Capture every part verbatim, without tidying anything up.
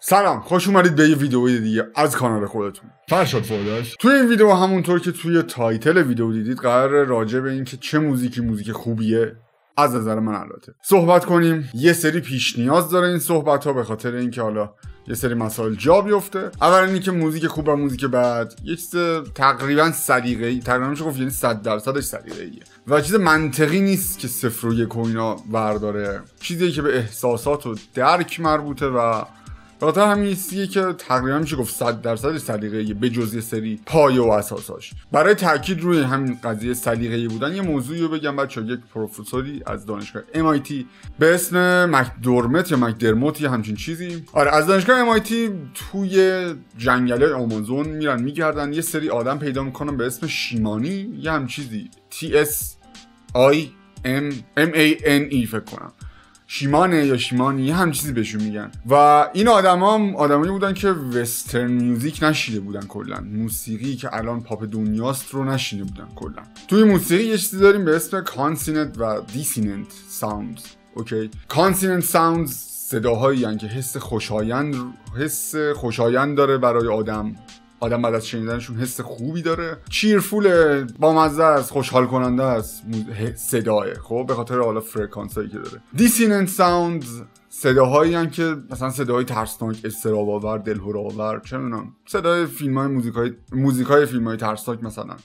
سلام، خوش اومدید به یه ویدئوی دیگه از کانال خودتون فرشاد فرداش. توی این ویدیو همونطور که توی تایتل ویدیو دیدید قراره راجع به این که چه موزیکی موزیک خوبیه از نظر من البته صحبت کنیم. یه سری پیش نیاز داره این صحبت ها به خاطر اینکه حالا یه سری مسائل جا بیفته. اول اینکه موزیک خوب و موزیک بد یه چیز تقریبا سلیقه‌ای، تقریبا میشه گفت یعنی صد درصدش سلیقه‌ایه و چیز منطقی نیست که صفر و یک و اینا برداره. چیزی که به احساسات و درک مربوطه و راحت همین چیزیه که تقریبا میشه گفت صد درصد سلیقه‌ای به جز یه سری پایه و اساساش. برای تاکید روی همین قضیه سلیقه‌ای بودن یه موضوعی رو بگم بچا. یک پروفسوری از دانشگاه ام آی تی به اسم مکدرموت یا مکدرموت یا همچین چیزی، آره از دانشگاه ام آی تی، توی جنگل‌های آمازون میرن میگردن یه سری آدم پیدا میکنن به اسم شیمانی یا همین چیزی تی اس آی ام ام ای ان ای فکر کنم، شیمانه یا شیمانی هم چیزی بهشون میگن. و این آدما آدمایی بودن که وسترن میوزیک نشیده بودن، کلا موسیقی که الان پاپ دنیاست رو نشیده بودن. کلا توی موسیقی یه چیزی داریم به اسم کانسیننت و دیسیننت ساوندز. اوکی، کانسیننت ساوندز صداهایی هستند که حس خوشایند حس خوشایند داره برای آدم، آدم بعد از شنیدنشون حس خوبی داره، چیرفوله، بامزه است، خوشحال کننده است صداه. خب به خاطر حالا فرکانسایی که داره. دیسیننت ساوند صداهایی هستند که مثلا صداهای ترسناک، استرس‌آور، دلهره‌آور، چه می‌دونم، صدای فیلم‌های موزیکای موزیکای فیلم‌های ترسناک مثلا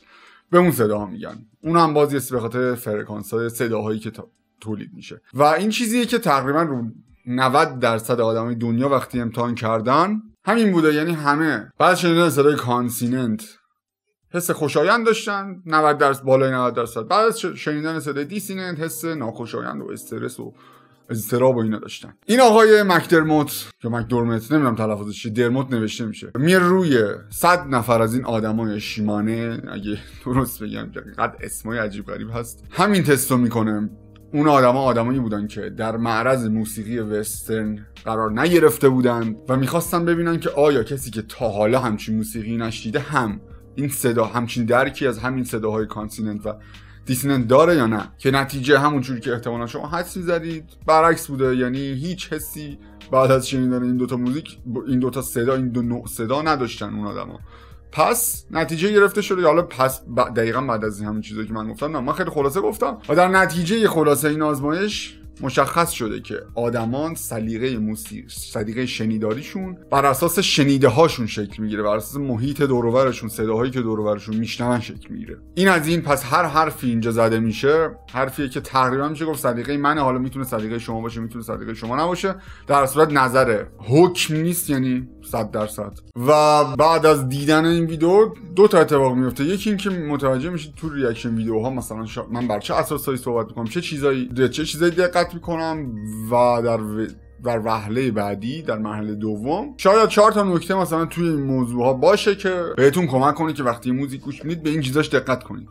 به اون صداها میگن. اون هم باز یه به خاطر فرکانس‌های صداهایی که تولید میشه. و این چیزیه که تقریبا رو نود درصد آدمای دنیا وقتی امتحان کردن همین بوده. یعنی همه بعد شنیدن صدای کانسیننت حس خوشایند داشتن نود درصد، بالای نود درصد. بعد شنیدن صدای دیسیننت حس ناخوشایند و استرس و اضطراب و اینا داشتن. این آقای مکدرموت یا مکدرموت، نمیدونم تلفظش چیه، درموت نوشته میشه، میره روی صد نفر از این آدمای شیمانه، اگه درست بگم قد اسمای عجیب غریب هست، همین تستو میکنه. اون آدما آدمایی بودن که در معرض موسیقی وسترن قرار نگرفته بودن و میخواستن ببینن که آیا کسی که تا حالا همچین موسیقی نشنیده هم این صدا، همچین درکی از همین صداهای کانسیننت و دیسیننت داره یا نه، که نتیجه همونجوری که احتمالا شما حدس می‌زدید برعکس بوده. یعنی هیچ حسی بعد از شنیدن این دوتا موزیک، این دوتا صدا، این دو نوع صدا نداشتن اون آدما. پس نتیجه گرفته شده. حالا پس دقیقا بعد از این همین چیزایی که من گفتم، نه من خیلی خلاصه گفتم، و در نتیجه خلاصه این آزمایش مشخص شده که آدمان سلیقه موسیقی، سلیقه شنیداریشون بر اساس شنیده هاشون شکل میگیره، بر اساس محیط دور و برشون، صداهایی که دور و برشون میشنون شکل میگیره. این از این. پس هر حرفی اینجا زده میشه، حرفیه که تقریبا میشه گفت سلیقه من، حالا میتونه سلیقه شما باشه، میتونه سلیقه شما نباشه، در صورت نظره، حکم نیست، یعنی صد درصد. و بعد از دیدن این ویدیو دو تا اتفاق میفته. یکی اینکه متوجه میشید تو ریاکشن ویدیوها مثلا شا... من بر چه اساسایی صحبت میکنم، چه چیزایی چه چیزایی دقت میکنم. و در و... در وهله بعدی، در مرحله دوم، شاید چهار تا نکته مثلا توی این موضوع ها باشه که بهتون کمک کنه که وقتی موزیک گوش میدید به این چیزاش دقت کنید.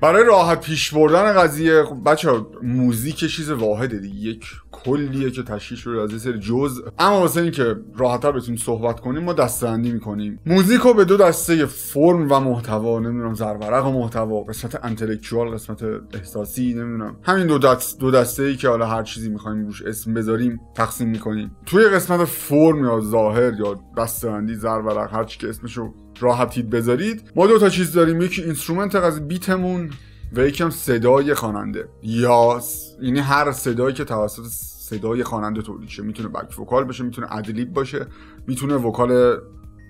برای راحت پیش بردن قضیه بچه‌ها، موزیک چیز واحده دیگه، یک کلیه که تشکیل شده از یه سری جزء، اما واسه اینکه راحت‌تر بتونیم صحبت کنیم ما دسته‌بندی می‌کنیم. موزیک رو به دو دسته، فرم و محتوا، نمیدونم زرورق و محتوا، قسمت انتلکچوال، قسمت احساسی، نمیدونم همین دو دسته دو دسته‌ای که حالا هر چیزی می‌خوایم روش اسم بذاریم میکنیم. توی قسمت فرم یا ظاهر یا دسته‌بندی، زرورق، هر چی که اسمشو راحتید بذارید، ما دو تا چیز داریم. یکی اینسترومنت قضیه، بیتمون، و یکم صدای خواننده، یا یعنی هر صدایی که توسط صدای خواننده تولید شه. میتونه بک وکال باشه، میتونه ادلیب باشه، میتونه وکال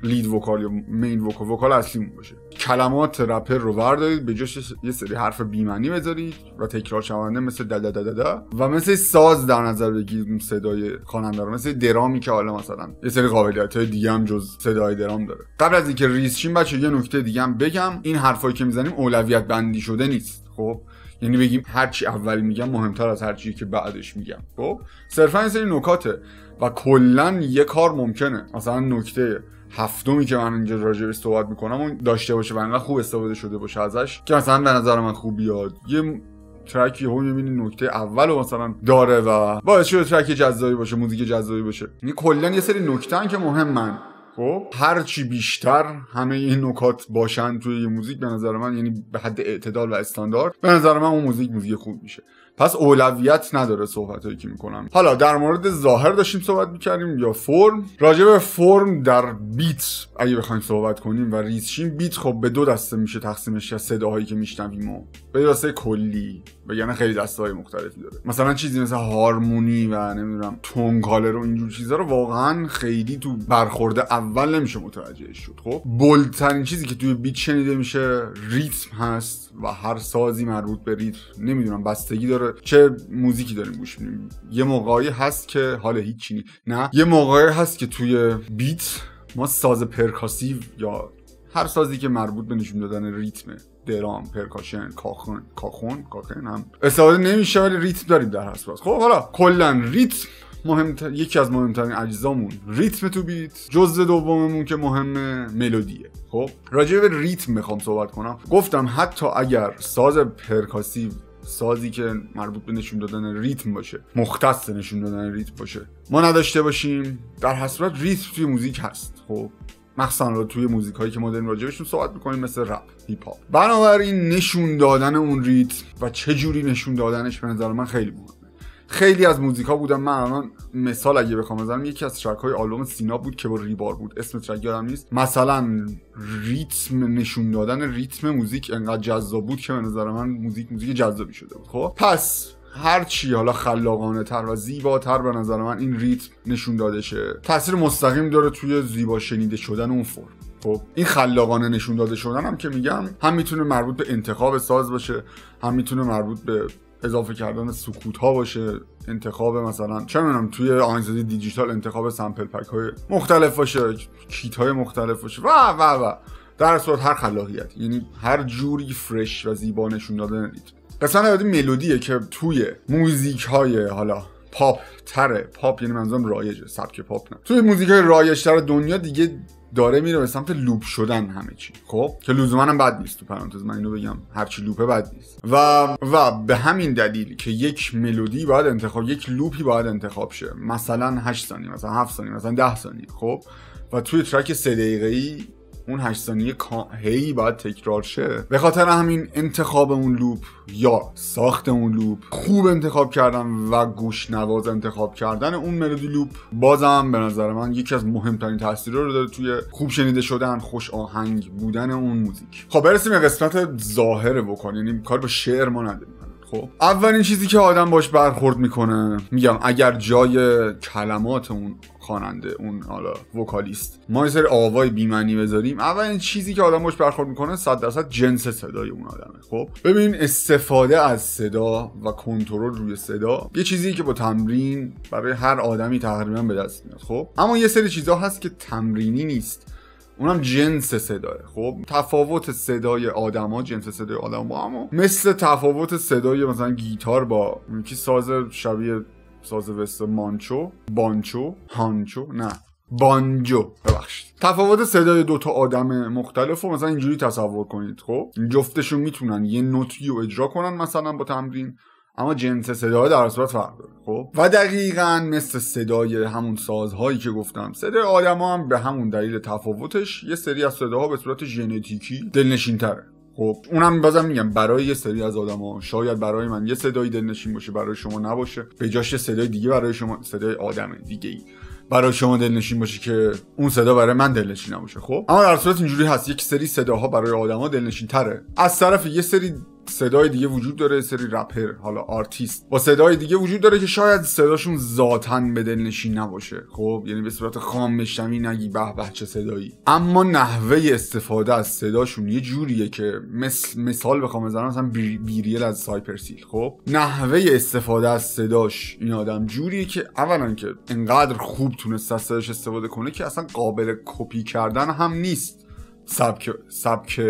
لید وکال یا مین وکال وکال اصلیمون باشه. کلمات رپر رو بردارید، به جاش یه سری حرف بی‌معنی بذارید و تکرار شونده مثل دد دد دد، و مثل ساز در نظر بگیرید صدای خواننده رو، مثل درامی که حالا مثلا یه سری قابلیت‌های دیگه هم جز صدای درام داره. قبل از اینکه ریز شیم بچه‌ها یه نکته دیگه هم بگم. این حرفایی که میزنیم اولویت بندی شده نیست. خب یعنی بگیم هر چی اول میگم مهمتر از هر چی که بعدش میگم. خب صرفا این سری نکاته و کلا یه کار ممکنه مثلا نکته هفتمی که من اینجا راجع بهش صحبت میکنم اون داشته باشه و انقدر خوب استفاده شده باشه ازش که مثلا به نظر من خوب بیاد. یه ترکی هم میبینی نکته اولو مثلا داره و باعث شده ترک جذابی باشه، موزیک جذابی باشه. یعنی کلا یه سری نکتهن که مهمن. خب هر چی بیشتر همه این نکات باشن توی یه موزیک، به نظر من یعنی به حد اعتدال و استاندارد، به نظر من اون موزیک موزیک خوب میشه. پس اولویت نداره صحبتایی که میکنم. حالا در مورد ظاهر داشتیم صحبت میکردیم یا فرم. راجع به فرم در بیت اگه بخوایم صحبت کنیم و ریزشیم، بیت خب به دو دسته میشه تقسیمش کرد، صداهایی که میشنویم و به دسته کلی و یعنی خیلی دسته‌های مختلفی داره. مثلا چیزی مثل هارمونی و نمیدونم تونکاله رو اینجور چیزا رو واقعا خیلی تو برخورد اول نمیشه متوجه شد. خب بولترین چیزی که توی بیت شنیده میشه ریتم هست و هر سازی مربوط به ریتم، نمیدونم بستگی داره چه موزیکی داریم گوش میدیم. یه موقعی هست که حالا هیچی نه، یه موقعی هست که توی بیت ما ساز پرکاسیو یا هر سازی که مربوط به نشون دادن ریتمه، درام، پرکاشن، کاخون، کاخون، کاخون هم استفاده نمیشه ولی ریتم داریم در هر صورت. خب حالا کلا ریتم مهمتر... یکی از مهمترین اجزامون ریتم تو بیت. جزء دوممون که مهمه ملودیه. خب راجع به ریتم میخوام صحبت کنم. گفتم حتی اگر ساز پرکاسیو، سازی که مربوط به نشون دادن ریتم باشه، مختص نشون دادن ریتم باشه، ما نداشته باشیم، در هر صورت ریتم توی موزیک هست. خب مخصوصا رو توی موزیک هایی که ما داریم راجبشون صحبت میکنیم مثل رپ، هیپ هاپ. بنابراین نشون دادن اون ریتم و چه جوری نشون دادنش به نظر من خیلی مهمه. خیلی از موزیکا بودم من الان مثال اگه بخوام بزنم، یکی از ترک های آلبوم سینا بود که با ریبار بود، اسم ترک یادم نیست، مثلا ریتم، نشون دادن ریتم موزیک انقدر جذاب بود که به نظر من موزیک موزیک جذابی شده بود. خب پس هرچی حالا خلاقانه تر و زیباتر به نظر من این ریتم نشون داده شه، تاثیر مستقیم داره توی زیبا شنیده شدن اون فرم. خب این خلاقانه نشون داده شدن هم که میگم هم میتونه مربوط به انتخاب ساز باشه، هم میتونه مربوط به اضافه کردن سکوت ها باشه، انتخاب مثلا چه میدونم توی آهنگسازی دیجیتال انتخاب سامپل پک های مختلف باشه، کیت های مختلف باشه و و و در صورت هر خلاقیت، یعنی هر جوری فرش و زیبا نشون دادن ریتم. قسمت بعدی ملودیه که توی موزیک های حالا پاپ تره، پاپ یعنی منظورم رایجه، سبک پاپ نه، توی موزیک های رایج تر دنیا دیگه داره میره به سمت لوپ شدن همه چی. خب که لزوما هم بد نیست، تو پرانتز من اینو بگم هر چی لوپه بد نیست و و به همین دلیل که یک ملودی باید انتخاب، یک لوپی باید انتخاب شه، مثلا هشت ثانیه، مثلا هفت ثانیه، مثلا ده ثانیه. خب و توی ترک سه دقیقه‌ای اون هشت ثانیه هی باید تکرار شه. به خاطر همین انتخاب اون لوپ یا ساخت اون لوپ، خوب انتخاب کردن و گوش نواز انتخاب کردن اون ملودی لوپ بازم به نظر من یکی از مهمترین تاثیرها رو داره توی خوب شنیده شدن، خوش آهنگ بودن اون موزیک. خب برسیم به قسمت ظاهر وکال، یعنی کار با شعر ما نداریم. خب اولین چیزی که آدم باش برخورد میکنه، میگم اگر جای کلمات اون خواننده، اون حالا وکالیست، ما یه سری آوای بی‌معنی بذاریم، اولین چیزی که آدم باش برخورد میکنه صد درصد جنس صدای اون آدمه. خب ببین استفاده از صدا و کنترل روی صدا یه چیزی که با تمرین برای هر آدمی تقریبا به دست میاد. خب اما یه سری چیزا هست که تمرینی نیست، اونم جنس صداه. خب تفاوت صدای آدما، جنس صدای آدما هم مثل تفاوت صدای مثلا گیتار با یکی ساز شبیه ساز وست مانچو، بانچو، هانچو، نه بانجو، ببخشید. تفاوت صدای دوتا آدم مختلف رو مثلا اینجوری تصور کنید. خب جفتشون میتونن یه نوتی رو اجرا کنن مثلا با تمرین، اما جنس صدا در صورت فرق داره. خب و دقیقاً مثل صدای همون سازهایی که گفتم، صدای آدما هم به همون دلیل تفاوتش، یه سری از صداها به صورت ژنتیکی دلنشین‌تره. خب اونم بازم میگم برای یه سری از آدما، شاید برای من یه صدای دلنشین باشه، برای شما نباشه، به جاش یه صدای دیگه برای شما، صدای آدم دیگه‌ای برای شما دلنشین باشه که اون صدا برای من دلنشین نباشه. خب اما در صورت اینجوری هست، یک سری صداها برای آدما دلنشین‌تره. از طرف یه سری صدای دیگه وجود داره، سری رپر حالا آرتیست با صدای دیگه وجود داره که شاید صداشون ذاتاً به دلنشین نباشه. خب یعنی به صورت خام مشتمی نگی به به چه صدایی، اما نحوه استفاده از صداشون یه جوریه که مثل مثال بخوام بزنم مثلا بیریل از سایپرسیل، خب نحوه استفاده از صداش این آدم جوریه که اولا که انقدر خوب تونسته صداش استفاده کنه که اصلا قابل کپی کردن هم نیست سبک سبک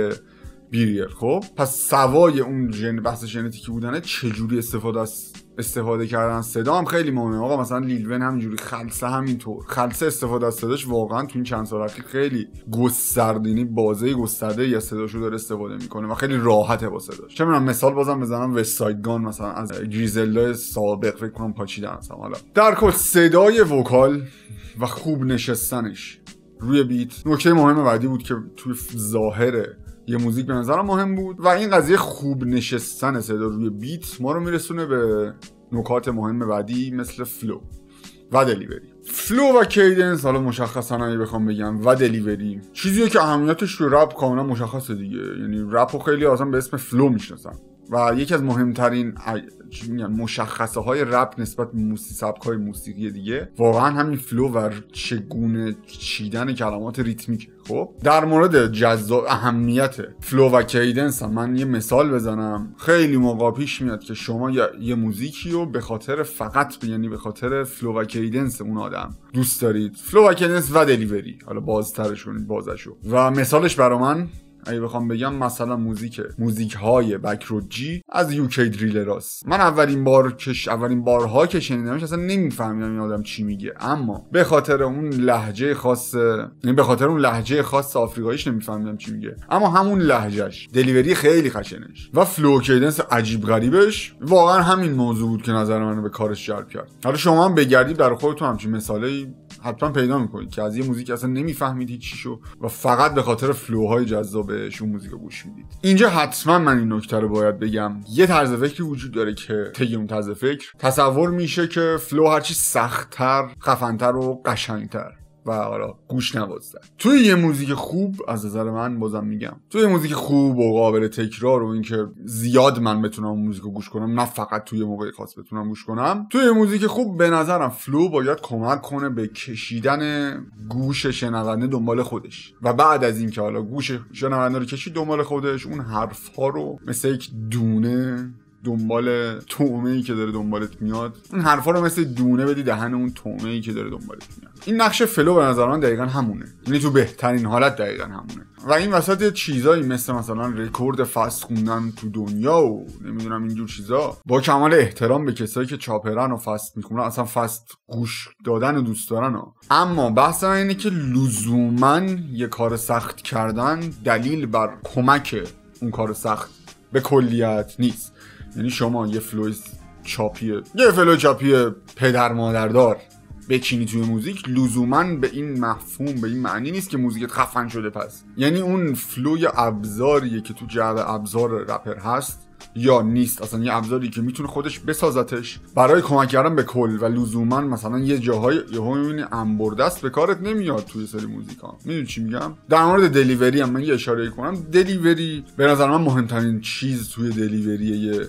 بیریر. خب پس سوای اون ژن، بحث ژنتیکی بودنه، چجوری استفاده از استفاده کردن صدا هم خیلی مهمه. آقا مثلا لیلون همینجوری، خلسه همینطور، خلسه استفاده از صداش واقعا تو این چند سال اخیر خیلی گسترده، یعنی بازه گسترده یا صداشو داره استفاده میکنه و خیلی راحته با صداش. چه میدونم مثال بازم بزنم، وست ساید گان مثلا از گریزلدا سابق فکر کنم پاچیدن مثلا. حالا در کل صدای وکال و خوب نشستنش روی بیت نکته مهم بعدی بود که توی ظاهر یه موزیک به نظرم مهم بود و این قضیه خوب نشستن صدا روی بیت ما رو میرسونه به نکات مهم بعدی مثل فلو و دلیوری. فلو و کیدنس، حالا مشخصا اگه بخوام بگم، و دلیوری چیزیه که اهمیتش رو رپ کاملا مشخصه دیگه. یعنی رپو خیلی آسان به اسم فلو میشناسن و یکی از مهمترین چی میگن مشخصه های رپ نسبت به موسیقی، سبک های موسیقی دیگه، واقعا همین فلو و چگونه چیدن کلمات ریتمیکه. خب در مورد جزا اهمیت فلو و کیدنس هم من یه مثال بزنم. خیلی موقع پیش میاد که شما یه موزیکی رو به خاطر فقط یعنی به خاطر فلو و کیدنس اون آدم دوست دارید، فلو و کیدنس و دلیوری، حالا بازترشون بازشو و مثالش برا من اگه بخوام بگم مثلا موزیک موزیک های بکرود جی از یوکی دریل راست. من اولین بار کش اولین بارها که شنیدمش اصلا نمیفهمیدم این آدم چی میگه، اما به خاطر اون لهجه خاص یعنی به خاطر اون لهجه خاص آفریقاییش نمیفهمیدم چی میگه، اما همون لهجهش، دلیوری خیلی خشنش و فلو کیدنس عجیب غریبش، واقعا همین موضوع بود که نظر منو به کارش جلب کرد. حالا شما هم بگردید برای خودتون همچین مثالی حتما پیدا میکنید که از یه موزیک اصلا نمیفهمیدید چی شو و فقط به خاطر فلوهای جذاب شون موزیک رو گوش میدید. اینجا حتما من این نکته رو باید بگم، یه طرز فکری وجود داره که طی اون طرز فکر تصور میشه که فلو هرچی سخت‌تر، خفن‌تر و قشنگ‌تر و حالا گوش نوازتر. توی یه موزیک خوب از نظر من بازم میگم، توی یه موزیک خوب و قابل تکرار و اینکه زیاد من بتونم موزیکو گوش کنم، نه فقط توی موقع خاص بتونم گوش کنم، توی یه موزیک خوب به نظرم فلو باید کمک کنه به کشیدن گوش شنونده دنبال خودش و بعد از اینکه حالا گوش شنونده رو کشید دنبال خودش، اون حرف ها رو مثل یک دونه دنبال تومه‌ای که داره دنبالت میاد، این حرفا رو مثل دونه بدی دهن اون تومه‌ای که داره دنبالت میاد. این نقش فلو به نظر من دقیقاً همونه، یعنی تو بهترین حالت دقیقاً همونه. و این وسط چیزایی مثل مثلا رکورد فست خوندن تو دنیا و نمیدونم اینجور چیزا، با کمال احترام به کسایی که چاپرن و فست میخونن، اصلا فست گوش دادن و دوست دارن ها. اما بحث من اینه که لزوماً یه کار سخت کردن دلیل بر کمک اون کار سخت به کلیت نیست. یعنی شما یه فلوی چاپیه یه فلوی چاپیه پدر مادردار بچینی توی موزیک، لزوماً به این مفهوم به این معنی نیست که موزیکت خفن شده. پس یعنی اون فلوی ابزاریه که تو جعبه ابزار رپر هست یا نیست، اصلا یه ابزاری که میتونه خودش بسازتش برای کمک کردن به کل و لزوما مثلا یه جاهای یهو میبینی انبردست به کارت نمیاد توی سری موزیکا. میدونی چی میگم؟ در مورد دلیوری هم من یه اشاره کنم. دلیوری به نظر من مهمترین چیز توی دلیوریه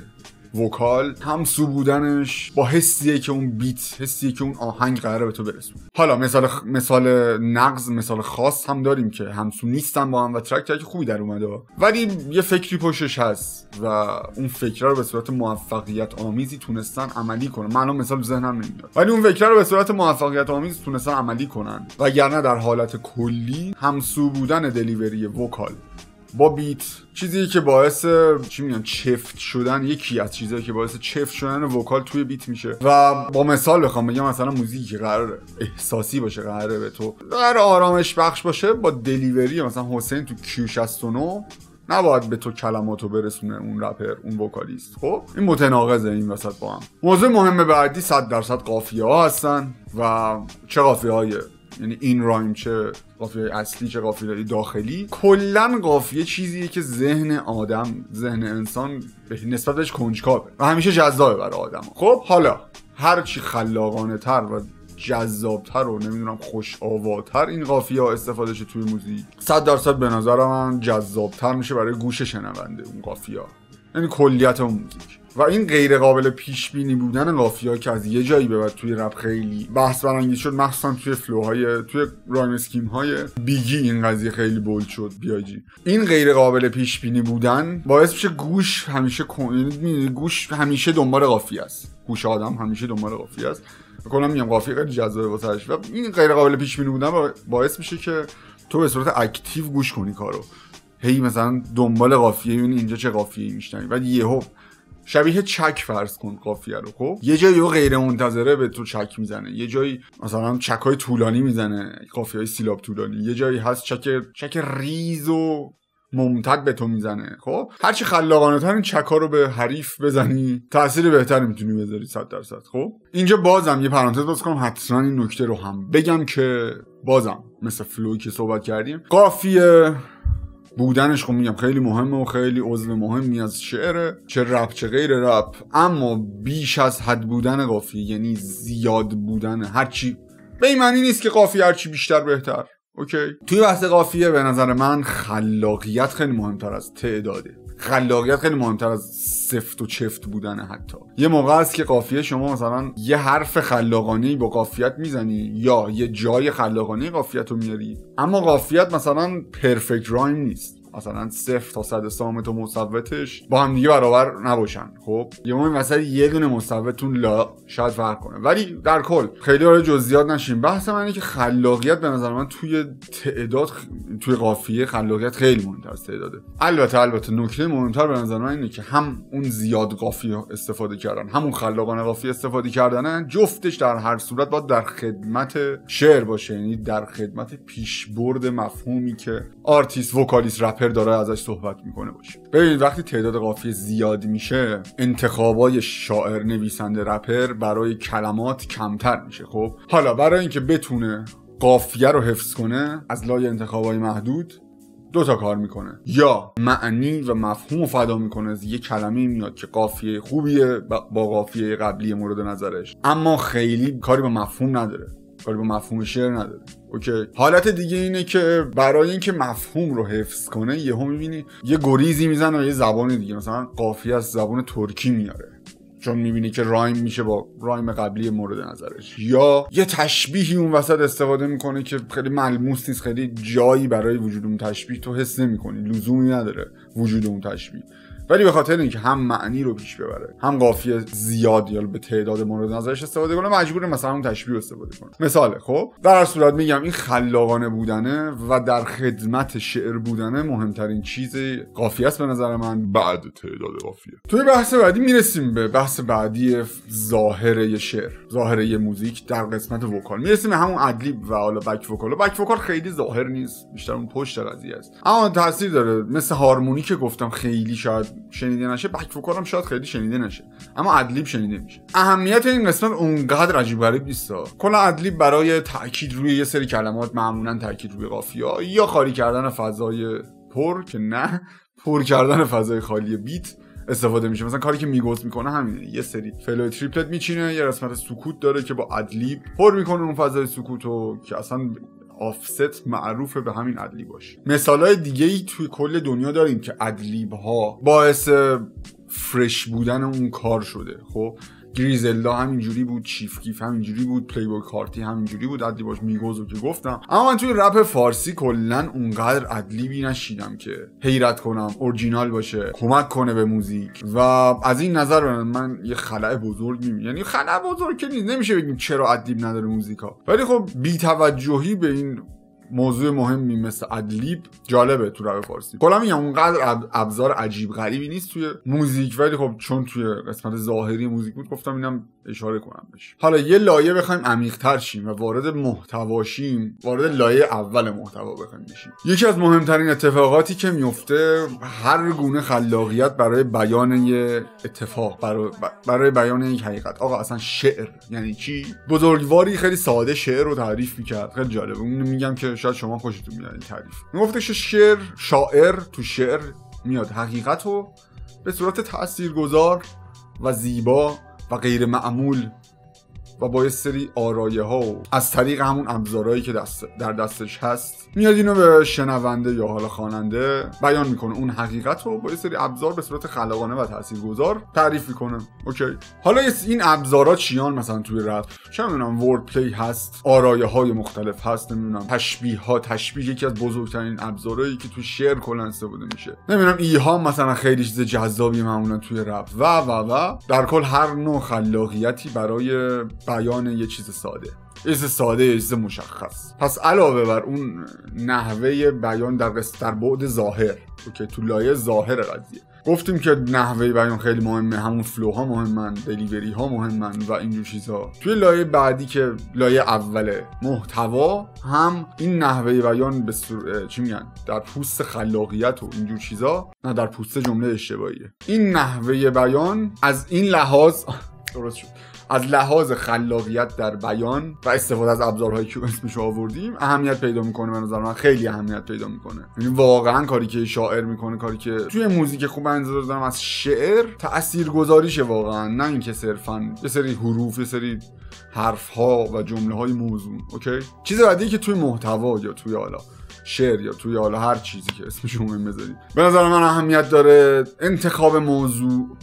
وکال، همسو بودنش با حسیه که اون بیت، حسیه که اون آهنگ قراره به تو برسونه. حالا مثال خ... مثال نغز، مثال خاص هم داریم که همسو نیستن با هم و ترک ترک خوبی در اومده، ولی یه فکری پشتش هست و اون فکر رو به صورت موفقیت آمیزی تونستن عملی کنن. من الان مثال ذهنم نمیاد، ولی اون فکر رو به صورت موفقیت آمیزی تونستن عملی کنن، وگرنه در حالت کلی همسو بودن دلیوری وکال با بیت چیزی که باعث چی میگن چفت شدن، یکی از چیزایی که باعث چفت شدن وکال توی بیت میشه. و با مثال بخوام بگم، مثلا موزیکی که قرار احساسی باشه، قراره به تو قرار آرامش بخش باشه، با دلیوری مثلا حسین تو کیو شصت و نه نباید به تو کلماتو برسونه اون رپر، اون وکالیست. خب این متناقضه این وسط با هم. موضوع مهم بعدی صد درصد قافیه ها هستن و چه قافیه هایه، یعنی این رایم چه قافیه اصلی چه قافیه داخلی. کلا قافیه چیزیه که ذهن آدم، ذهن انسان به نسبت بهش کنجکاوه و همیشه جذابه برای آدم‌ها. خب حالا هر چی خلاقانه تر و جذابتر و نمیدونم خوش آواتر این قافیه ها استفاده شه توی موزیک، صد درصد به نظر من جذابتر میشه برای گوش شنونده اون قافیه ها، یعنی کلیت اون موزیک. و این غیر قابل پیش بینی بودن قافیه‌ها که از یه جایی به بعد توی رپ خیلی بحث برانگیز شد، مخصوصا توی فلوهای توی رایم اسکیم های بیگی این قضیه خیلی بولد شد. بیاجی این غیر قابل پیش بینی بودن باعث میشه گوش همیشه گوش همیشه دنبال قافیه است، گوش آدم همیشه دنبال قافیه است. کلا میگم قافیه خیلی جذابه واسش و این غیر قابل پیش بینی بودن باعث میشه که تو به صورت اکتیو گوش کنی کارو، هی مثلا دنبال قافیه، یعنی اینجا چه قافیه‌ای میشنوی، بعد یهو شبیه چک فرض کن قافیه رو، خب یه جایی غیر منتظره به تو چک میزنه، یه جایی مثلا چکای طولانی میزنه، قافیه‌های سیلاب طولانی، یه جایی هست چک چک ریز و ممتد به تو میزنه. خب هرچی خلاقانه تر این چکا رو به حریف بزنی، تأثیر بهتری میتونی بذاری صد درصد. خب اینجا بازم یه پرانتز باز کنم، حتما این نکته رو هم بگم که بازم مثل فلوی که صحبت کردیم، قافیه بودنش خب میگم خیلی مهمه و خیلی عضو مهمی از شعره، چه رپ چه غیر رپ. اما بیش از حد بودن قافیه، یعنی زیاد بودن هرچی، به این معنی نیست که قافیه هرچی بیشتر بهتر. اوکی، توی بحث قافیه به نظر من خلاقیت خیلی مهمتر از تعداده، خلاقیت خیلی مهمتر از سفت و چفت بودن. حتی یه موقع است که قافیه شما مثلا یه حرف خلاقانه با قافیت میزنی یا یه جای خلاقانه قافیت رو میاری، اما قافیت مثلا پرفکت رایم نیست، مثلا صفر تا صد سامت و مصوتش با هم دیگه برابر نباشن. خب یه موقع مثلا یه دونه مصوتتون لا شاید فرق کنه، ولی در کل خیلی وارد جزئیات نشیم. بحث من اینه که خلاقیت به نظر من توی تعداد خ... توی قافیه خلاقیت خیلی مهم‌تر از تعداده. البته البته نکته مهمتر به نظر من اینه که هم اون زیاد قافیه استفاده کردن، همون خلاقانه قافیه استفاده کردن، جفتش در هر صورت باید در خدمت شعر باشه، یعنی در خدمت پیشبرد مفهومی که آرتیست، وکالیست، رپ داره ازش صحبت میکنه باشه. ببینید وقتی تعداد قافیه زیاد میشه، انتخابای شاعر، نویسنده، رپر برای کلمات کمتر میشه. خب حالا برای اینکه بتونه قافیه رو حفظ کنه از لای انتخابای محدود دو تا کار میکنه، یا معنی و مفهوم رو فدا میکنه، از یه کلمه میاد که قافیه خوبیه با قافیه قبلی مورد نظرش، اما خیلی کاری با مفهوم نداره، کاری با مفهوم شعر نداره. اوکی. حالت دیگه اینه که برای اینکه مفهوم رو حفظ کنه یهو میبینی یه گریزی میزنه به یه زبان دیگه، مثلا قافیه از زبان ترکی میاره چون میبینی که رایم میشه با رایم قبلی مورد نظرش، یا یه تشبیهی اون وسط استفاده میکنه که خیلی ملموس نیست، خیلی جایی برای وجود اون تشبیه تو حس نمیکنی، لزومی نداره وجود اون تشبیه، ولی به خاطر اینکه هم معنی رو پیش ببره هم قافیه زیاد یا به تعداد مورد نظرش استفاده کنه مجبور مثلا اون تشبیه رو استفاده کنه. مثاله. خب در هر صورت میگم این خلاقانه بودنه و در خدمت شعر بودنه مهمترین چیز قافیه است به نظر من بعد تعداد قافیه. توی بحث بعدی میرسیم به بحث بعدی ظاهره شعر، ظاهره موزیک در قسمت وکال. میرسیم به همون ادلیب و حالا بک وکال. بک وکال خیلی ظاهر نیست، بیشتر اون پشت قضیه است، اما تاثیر داره. مثل هارمونی که گفتم خیلی شاید شنیده نشه، بک وکال هم شاید خیلی شنیده نشه، اما ادلیب شنیده میشه. اهمیت این قسمت اونقدر عجیب غریب نیستا. کلا ادلیب برای تاکید روی یه سری کلمات، معمولا تاکید روی قافیه یا خالی کردن فضای پر که نه پر کردن فضای خالی بیت استفاده میشه. مثلا کاری که میگوز میکنه همینه، یه سری فلو تریپلت میچینه، یه قسمت سکوت داره که با ادلیب پر میکنه اون فضای سکوتو که اصلا آفست معروف به همین ادلیب باشه. مثالای دیگه ای توی کل دنیا داریم که ادلیب ها باعث فرش بودن اون کار شده. خب گریزلدا همینجوری بود، چیف کیف همینجوری بود، پلی بوی کارتی همینجوری بود، ادلیباش میگوزو که گفتم. اما من توی رپ فارسی کلا اونقدر ادلیبی نشیدم که حیرت کنم، اورجینال باشه، کمک کنه به موزیک، و از این نظر من یه خلأ بزرگ میبینم. یعنی خلأ بزرگ که نیست، نمیشه بگیم چرا ادلیب نداره موزیکا، ولی خب بی‌توجهی به این موضوع مهمی مثل ادلیب جالبه تو رپ فارسی. کلا میگم اونقدر ابزار عجیب غریبی نیست توی موزیک، ولی خب چون توی قسمت ظاهری موزیک بود گفتم اینم اشاره کنم بهش. حالا یه لایه بخوایم عمیق‌تر شیم و وارد محتوا شیم، وارد لایه اول محتوا بخوایم بشیم، یکی از مهمترین اتفاقاتی که میفته هر گونه خلاقیت برای بیان یه اتفاق، برای, برای بیان یک حقیقت. آقا اصلا شعر یعنی چی؟ بزرگواری خیلی ساده شعر رو تعریف می‌کرد، خیلی جالب. اون میگم که شاید شما خوشتون میاد این تعریف. میگفتش شعر، شاعر تو شعر میاد حقیقت رو به صورت تاثیرگذار و زیبا و غیر معمول و با یه سری آرایه ها و از طریق همون ابزارهایی که دست در دستش هست میاد اینو به شنونده یا حالا خواننده بیان میکنه. اون حقیقت رو با یه سری ابزار به صورت خلاقانه و تاثیرگذار تعریف میکنه. اوکی. حالا این ابزارها چیان؟ مثلا توی رپ چه میدونم ورد پلی هست، آرایه های مختلف هست، نمیدونم تشبیه ها. تشبیه یکی از بزرگترین ابزارهایی که توی شعر کلا استفاده میشه. نمیدونم ایهام مثلا خیلی چیز جذابی معمولا توی رپ و و و در کل هر نوع خلاقیتی برای بیان یه چیز ساده، یه چیز ساده، یه چیز مشخص. پس علاوه بر اون نحوه بیان در در بعد ظاهر، اوکی، تو لایه ظاهر قضیه گفتیم که نحوه بیان خیلی مهمه، همون فلوها مهمن، دلیوری ها مهمن و اینجور چیزها. توی لایه بعدی که لایه اوله محتوا، هم این نحوه بیان به سر... چی میگن در پوست خلاقیت و اینجور چیزها، نه در پوست جمله اشتباهیه. این نحوه بیان از این لحاظ درست شد. از لحاظ خلاقیت در بیان و استفاده از ابزارهایی که اسمش آوردیم اهمیت پیدا میکنه. به نظر من خیلی اهمیت پیدا میکنه. یعنی واقعا کاری که شاعر میکنه، کاری که توی موزیک خوب انتظار دارم از شعر، تاثیرگذاریشه واقعا، نه اینکه صرفا یه سری حروف، یه سری حرف ها و جمله های موزون. اوکی، چیز بعدی که توی محتوا یا توی حالا شعر یا توی حالا هر چیزی که اسمش رو بذارید، به نظر من اهمیت داره انتخاب موضوع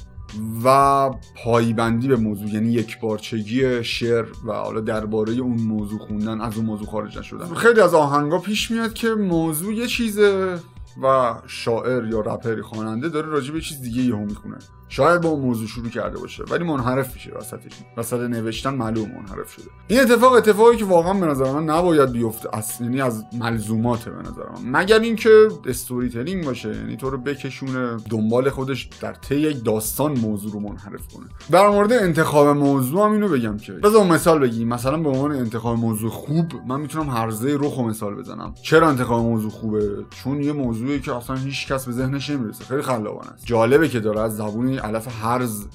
و پایبندی به موضوع. یعنی یکپارچگی شعر و حالا درباره اون موضوع خوندن، از اون موضوع خارج نشدن. خیلی از آهنگا پیش میاد که موضوع یه چیزه و شاعر یا رپری خواننده داره راجع به چیز دیگه یهو میخونه. شاید با اون موضوع شروع کرده باشه ولی منحرف میشه وسطش، وسط نوشتن معلوم منحرف شده. این اتفاق اتفاقی که واقعا به نظر من نباید بیفته اصلا، یعنی از ملزوماته به نظر من، مگر اینکه استوری تلینگ باشه، یعنی تو رو بکشونه دنبال خودش در طی یک داستان موضوع رو منحرف کنه. در مورد انتخاب موضوع هم اینو بگم که بذار مثال بگیم. مثلا به عنوان انتخاب موضوع خوب من میتونم هرزه رخو مثال بزنم. چرا انتخاب موضوع خوبه؟ چون یه موضوعی که اصلا هیچ کس به ذهنش نمیرسه، خیلی خلاقانه است. جالبه که داره از زبون علف هرز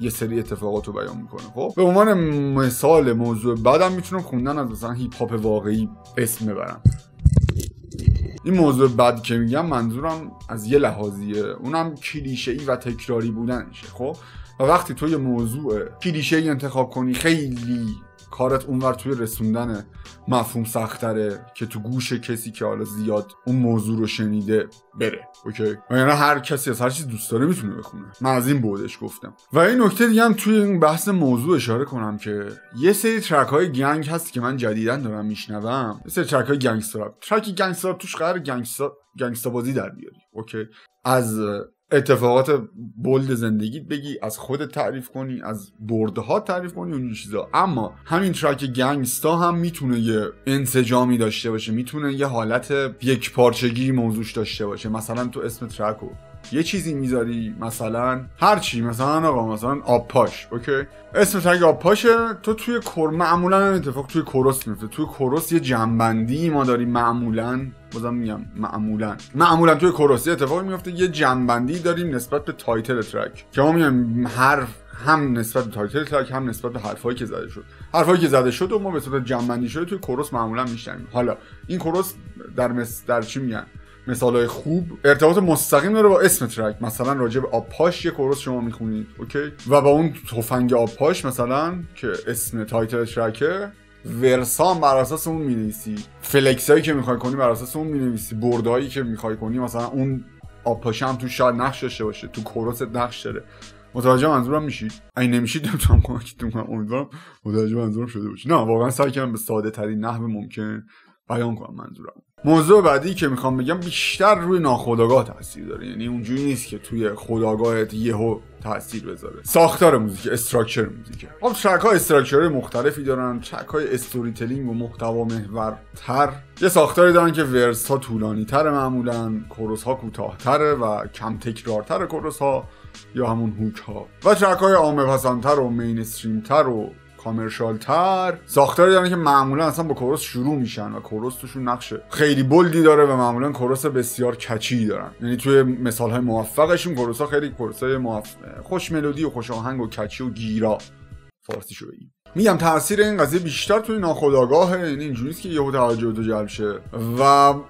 یه سری اتفاقات رو بیان میکنه. خب به عنوان مثال موضوع بعدم میتونم خوندن از مثلا هیپ هاپ واقعی اسم ببرم. این موضوع بعد که میگم منظورم از یه لحاظیه، اونم کلیشه‌ای و تکراری بودنشه. خب و وقتی تو یه موضوع کلیشه‌ای انتخاب کنی خیلی کارت اونور توی رسوندن مفهوم سخت‌تره که تو گوش کسی که حالا زیاد اون موضوع رو شنیده بره. اوکی، یعنی هر کسی از هر چیز دوست داره میتونه بخونه. من از این بودش گفتم. و این نکته دیگه هم توی این بحث موضوع اشاره کنم که یه سری ترک های گنگ هست که من جدیداً دارم میشنوم، یه سری ترک های گنگستر. ترک گنگستر توش قرار گنگستا گنگستا بازی در بیاری. اوکی، از اتفاقات بولد زندگیت بگی، از خودت تعریف کنی، از بردها تعریف کنی، اون چیزا. اما همین ترک گنگستا هم میتونه یه انسجامی داشته باشه، میتونه یه حالت یک پارچگی موضوعش داشته باشه. مثلا تو اسم ترکو یه چیزی میذاری، مثلا هر چی، مثلا آقا مثلا آب پاش. اوکی، اسم ترک آب پاشه. تو توی کور معمولا این اتفاق توی کورس میفته. توی کورس یه جنبندی ما داریم معمولا، بازم میگم معمولا، معمولا توی کورس اتفاقی میفته، یه جنبندی داریم نسبت به تایتل ترک که ما میگم حرف، هم نسبت به تایتل ترک هم نسبت به حرفایی که زده شد. حرفایی که زده شد و ما به صورت جنبندی شده توی کورس معمولا میشنیم. حالا این کورس در مس... در چی میگن مثالای خوب ارتباط مستقیم داره با اسم ترک. مثلا راجع به آب پاش یه کورس شما میخونید، اوکی، و با اون تفنگ آب پاش مثلا که اسم تایتل ترکه، ورسام بر اساس اون می‌نویسی، فلکسایی که میخوای کنی بر اساس اون می‌نویسی، بردهایی که میخوای کنی مثلا اون آب پاش هم تو شاید نقش داشته باشه، تو کورس نقش داره. متوجه منظورم میشید؟ اگه نمیشید نمیتونم کمکتون کنم. امیدوارم متوجه منظورم شده باشید. نه واقعا سعی کردم به ساده ترین نحو ممکن بیان کنم منظورم. موضوع بعدی که میخوام بگم بیشتر روی ناخودآگاه تاثیر داره. یعنی اونجوری نیست که توی خودآگاهت یهو تاثیر بذاره. ساختار موزیک، استراکچر موزیک. خب ترک‌ها استراکچرهای مختلفی دارن. ترک‌های استوری تلینگ و محتوا محور تر یه ساختاری دارن که ورس‌ها طولانی‌تره معمولاً، کورس‌ها کوتاه‌تره و کم تکرارتره کورس‌ها یا همون هوک‌ها. و ترک‌های عامه‌پسندتر و مینستریم‌تر و کامرشال تر ساختاری دارن که معمولا اصلا با کورس شروع میشن و کورس توشون نقش خیلی بلدی داره و معمولا کورس بسیار کچی دارن. یعنی توی مثال های موفقشون کورس ها خیلی کورس های موف... خوش ملودی و خوش آهنگ و کچی و گیرا فارسی شده. این میگم تاثیر این قضیه بیشتر توی ناخودآگاهه. یعنی اینجوری نیست که یهو توجه تو جلب شه و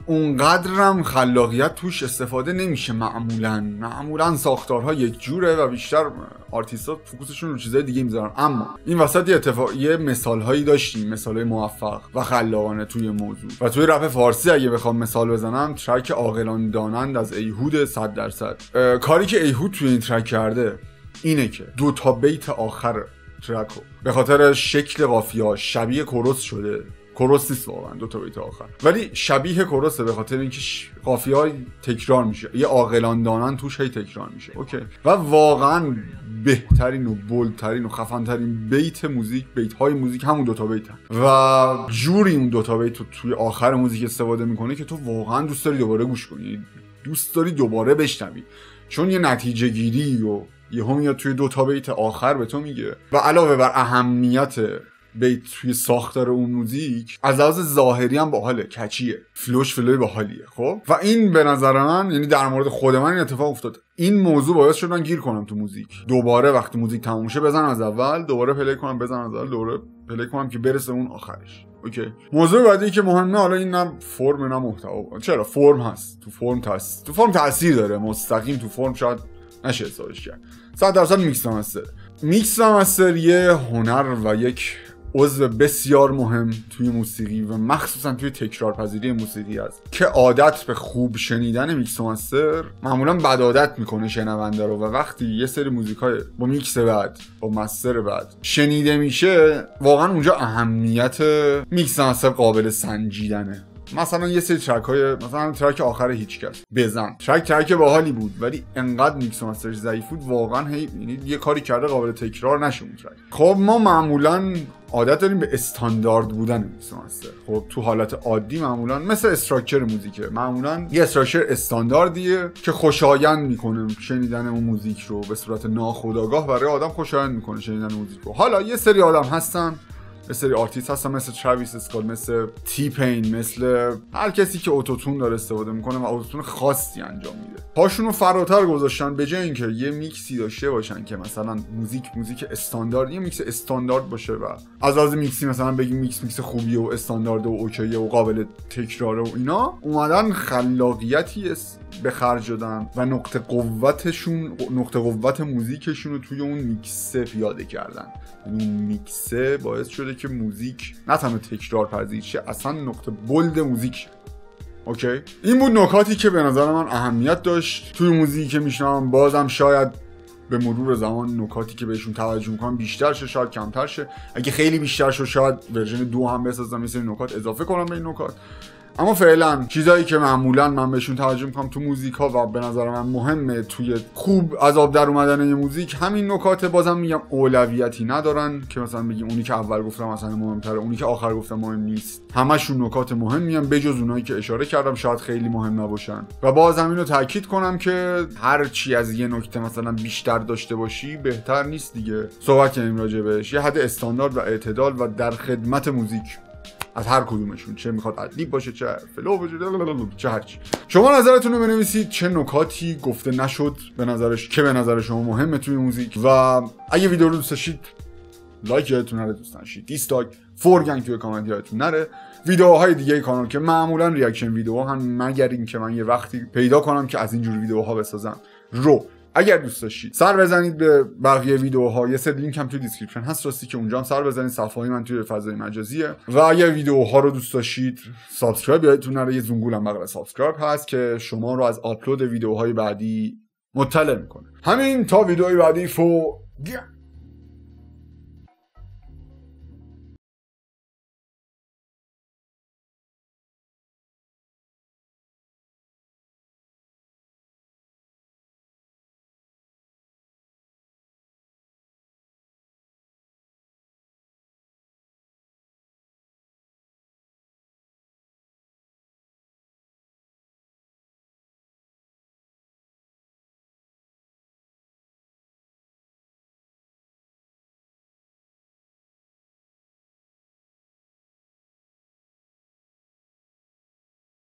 اونقدرم خلاقیت توش استفاده نمیشه. معمولا معمولا ساختارها یک جوره و بیشتر آرتیست‌ها فوکوسشون رو چیزای دیگه میذارن. اما این وسط یه اتفاقیه مثال‌هایی داشتیم، مثال‌های موفق و خلاقانه توی موضوع. و توی رپ فارسی اگه بخوام مثال بزنم، ترک عاقلان دانند از ایهود صد درصد. کاری که ایهود توی این ترک کرده اینه که دو تا بیت آخر ترکو به خاطر شکل قافیه شبیه کورس شده. کورس نیست واقعا دو تا بیت آخر، ولی شبیه کورسه به خاطر اینکه قافیه‌های تکرار میشه، یه عاقلان دانن توش هی تکرار میشه. اوکی، و واقعا بهترین و بولدترین و خفنترین بیت موزیک، بیت‌های موزیک همون دو تا بیتن و جوری اون دو تا بیت تو توی آخر موزیک استفاده میکنه که تو واقعا دوست داری دوباره گوش کنی، دوست داری دوباره بشنوی، چون یه نتیجه گیری و یه هم یا توی دو تا بیت آخر به تو میگه. و علاوه بر اهمیت بیت توی ساختار اون موزیک از لحاظ ظاهری هم باحاله، کچیه، فلوش فلوی باحالیه. خب و این به نظر من، یعنی در مورد خود من این اتفاق افتاد، این موضوع باعث شد من گیر کنم تو موزیک. دوباره وقتی موزیک تموم شه بزنم از اول، دوباره پلی کنم بزنم از اول، دوباره پلی کنم که برسه اون آخرش. اوکی. موضوع بعدی که مهمه، حالا این نه فرم نه محتوا. چرا فرم هست؟ تو فرم تاس تو فرم تاثیر داره، مستقیم تو فرم شاید نشه حسابش کرد. صد درصد میکس مستر. میکس مستر یه هنر و یک عضو بسیار مهم توی موسیقی و مخصوصا توی تکرارپذیری موسیقی است که عادت به خوب شنیدن میکس مستر معمولا بد عادت میکنه شنونده رو، و وقتی یه سری موزیکای با میکس بعد با مستر بعد شنیده میشه، واقعا اونجا اهمیت میکس مستر قابل سنجیدنه. مثلا یه سری ترک های، مثلا ترک آخر هیچکس بزن، ترک ترک باحالی بود ولی انقدر میکس مسترش ضعیف بود واقعا، هی یه کاری کرده قابل تکرار نشه اون ترک. خب ما معمولا عادت داریم به استاندارد بودن میکس مستر. خب تو حالت عادی معمولا مثل استراکچر موزیکه، معمولا یه استراکچر استانداردیه که خوشایند میکنه شنیدن اون موزیک رو، به صورت ناخودآگاه برای آدم خوشایند میکنه شنیدن موزیک رو. حالا یه سری آدم هستن، یه سری آرتیست هستن مثل چرویس اسکال، مثل تی پین، مثل هر کسی که اتوتون داره استفاده میکنه و اتوتون خاصی انجام میده، پاشون رو فراتر گذاشتن. به جای اینکه یه میکسی داشته باشن که مثلا موزیک موزیک استاندارد، یه میکس استاندارد باشه و از از میکسی مثلا بگیم میکس میکس خوبیه و استاندارد و اوکیه و قابل تکراره و اینا، اومدن خلاقیتی است به خرج دادن و نقطه قوتشون، نقطه قوت موزیکشون رو توی اون میکسه پیاده کردن. یعنی میکسه باعث شده که موزیک نه تنها تکرار پذیر شه، اصلا نقطه بولد موزیک شه. اوکی، این بود نکاتی که به نظر من اهمیت داشت توی موزیک که میشنم. بازم شاید به مرور زمان نکاتی که بهشون توجه میکنم بیشتر شه، شاید کمتر شه. اگه خیلی بیشتر شه شاید ورژن دو هم بسازم، این نکات اضافه کنم به این نکات. اما فعلا چیزایی که معمولا من بهشون توجه میکنم تو موزیک ها و به نظر من مهمه توی خوب از آب در اومدن یه موزیک، همین نکات بازم میگم اولویتی ندارن که مثلا بگیم اونی که اول گفتم مثلا مهمتره، اونی که آخر گفتم مهم نیست. همشون نکات مهم میام، بجز اونایی که اشاره کردم شاید خیلی مهم نباشن. و بازم اینو تاکید کنم که هر چی از یه نکته مثلا بیشتر داشته باشی بهتر نیست دیگه. صحبت کنیم راجع بهش، یه حد استاندارد و اعتدال و در خدمت موزیک از هر کدومشون، چه میخواد ادلیب باشه، چه فلو باشه، چه هرچی. شما نظرتون رو بنویسید، چه نکاتی گفته نشد به نظرش که به نظر شما مهمه توی موزیک. و اگه ویدیو رو دوست داشتید لایک یادتون نره، دوست نشید دیسلایک، فورگنگ توی کامنت یادتون نره. ویدیوهای دیگه کانال که معمولا ریاکشن ویدیو هم، مگر اینکه من یه وقتی پیدا کنم که از اینجور ویدیوها بسازم رو، اگر دوست داشتید سر بزنید به بقیه ویدیوها. یه سری لینک هم توی دیسکریپشن هست راستی که اونجا هم سر بزنید، صفحه‌های من توی فضای مجازیه. و اگر ویدیوها رو دوست داشتید سابسکرایب یادتون نره، یه زنگوله بغل سابسکرایب هست که شما رو از آپلود ویدیوهای بعدی مطلع میکنه. همین، تا ویدیوهای بعدی، فو